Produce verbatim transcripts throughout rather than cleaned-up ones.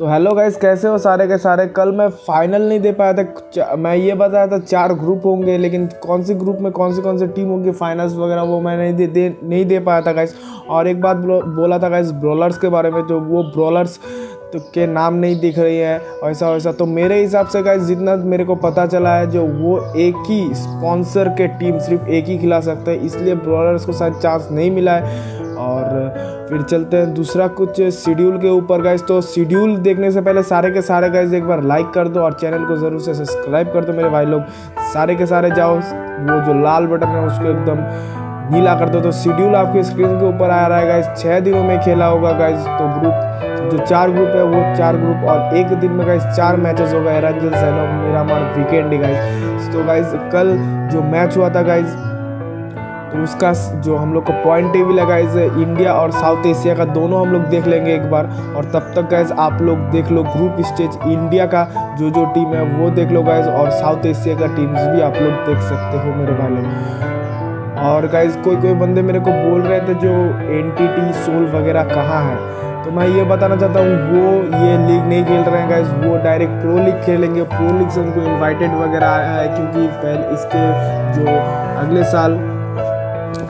तो hello guys, कैसे हो सारे के सारे। कल मैं फाइनल नहीं दे पाया था। मैं ये बताया था चार ग्रुप होंगे, लेकिन कौन से ग्रुप में कौन से कौन से टीम होंगी, फाइनल्स वगैरह वो मैं नहीं दे, दे नहीं दे पाया था गाइस। और एक बात बोला था गाइस ब्रॉलर्स के बारे में, तो वो ब्रॉलर्स तो के नाम नहीं दिख रही है ऐसा वैसा। तो मेरे हिसाब से गाइस जितना मेरे को पता चला है, जो वो एक ही स्पॉन्सर के टीम सिर्फ एक ही खिला सकते हैं, इसलिए ब्रॉलर्स को शायद चांस नहीं मिला है। और फिर चलते हैं दूसरा कुछ शेड्यूल के ऊपर गाइस। तो शेड्यूल देखने से पहले सारे के सारे गाइस एक बार लाइक कर दो और चैनल को ज़रूर से सब्सक्राइब कर दो मेरे भाई लोग। सारे के सारे जाओ, वो जो लाल बटन है उसको एकदम नीला कर दो। तो शेड्यूल आपके स्क्रीन के ऊपर आ रहा है गाइस। छः दिनों में खेला होगा गाइस। तो ग्रुप जो चार ग्रुप है वो चार ग्रुप, और एक दिन में गाइस चार मैचेस होगा, Erangel, Sanhok, Miramar, Vikendi guys. तो गाइस कल जो मैच हुआ था गाइस, तो उसका जो हम लोग को पॉइंट टेबल है गाइस, इंडिया और साउथ एशिया का दोनों हम लोग देख लेंगे एक बार। और तब तक गाइस आप लोग देख लो ग्रुप स्टेज, इंडिया का जो जो टीम है वो देख लो गाइस, और साउथ एशिया का टीम्स भी आप लोग देख सकते हो मेरे भाई लोग। और गाइज कोई कोई बंदे मेरे को बोल रहे थे जो एनटीटी सोल वगैरह कहाँ है, तो मैं ये बताना चाहता हूँ वो ये लीग नहीं खेल रहे हैं गाइज, वो डायरेक्ट प्रो लीग खेलेंगे। प्रो लीग से उनको इन्वाइटेड वगैरह आया है, क्योंकि पहले इसके जो अगले साल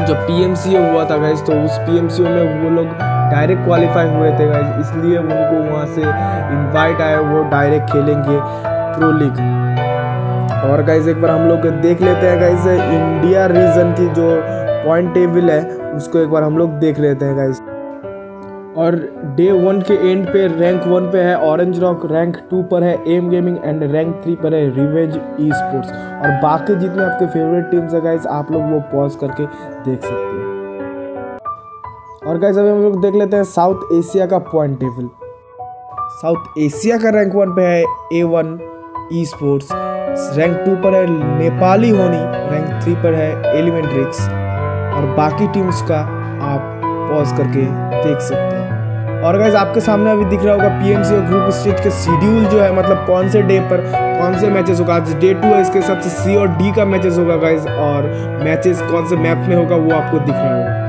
जो पीएमसीओ हुआ था गाइज, तो उस पीएमसीओ में वो लोग डायरेक्ट क्वालिफाई हुए थे गाइज, इसलिए उनको वहाँ से इन्वाइट आया, वो डायरेक्ट खेलेंगे प्रो लीग। और गाइज एक बार हम लोग देख लेते हैं गाइज इंडिया रीजन की जो पॉइंट टेबल है उसको एक बार हम लोग देख लेते हैं गाइज। और डे वन के एंड पे रैंक वन पे है ऑरेंज रॉक, रैंक टू पर है M gaming, and rank three पर है रिवेंज ई स्पोर्ट्स। और बाकी जितने आपके फेवरेट टीम्स है गाइज आप लोग वो पॉज करके देख सकते हो। और गाइज अभी हम लोग देख लेते हैं साउथ एशिया का पॉइंट टेबल। साउथ एशिया का रैंक वन पे है A one esports, rank two पर है नेपाली होनी, रैंक थ्री पर है एलिमेंट्रिक्स, और बाकी टीम्स का आप पॉज करके देख सकते हैं। और गाइज आपके सामने अभी दिख रहा होगा पीएमसी और ग्रुप स्टेज के शेड्यूल जो है, मतलब कौन से डे पर कौन से मैचेस होगा। आज डे टू है, इसके हिसाब से सी और डी का मैचेस होगा गाइज, और मैचेस कौन से मैप में होगा वो आपको दिख रहा होगा।